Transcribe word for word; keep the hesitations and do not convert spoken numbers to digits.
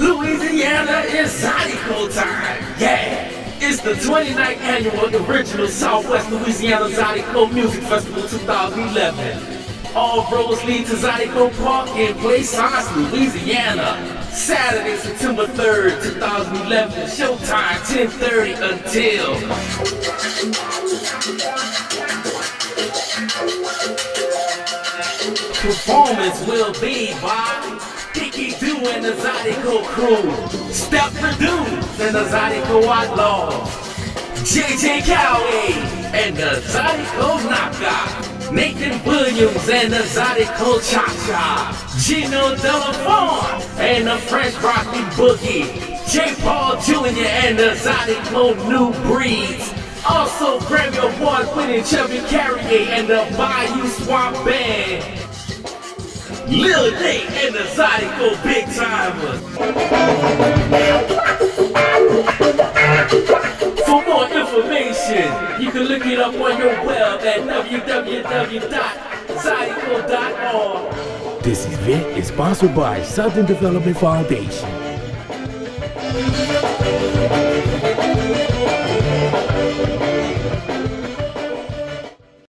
Louisiana is Zydeco time, yeah! It's the twenty-ninth annual original Southwest Louisiana Zydeco Music Festival twenty eleven. All roads lead to Zydeco Park in Plaisance, Louisiana. Saturday, September third, two thousand eleven, showtime ten thirty until... Performance will be by... Dickie Doo and the Zydeco crew, Step Rideau and the Zydeco Outlaws, J J. Cailier and the Zydeco Knockouts, Nathan Williams and the Zydeco Cha-Cha, Geno Delafosse and the French Rockin Boogie, J. Paul Junior and the Zydeco Nu Breedz. Also Grammy Award winning Chubby Carrier and the Bayou Swamp Band, Lil' Nate and the Zydeco Big Timers. For more information, you can look it up on your web at w w w dot zydeco dot org. This event is sponsored by Southern Development Foundation.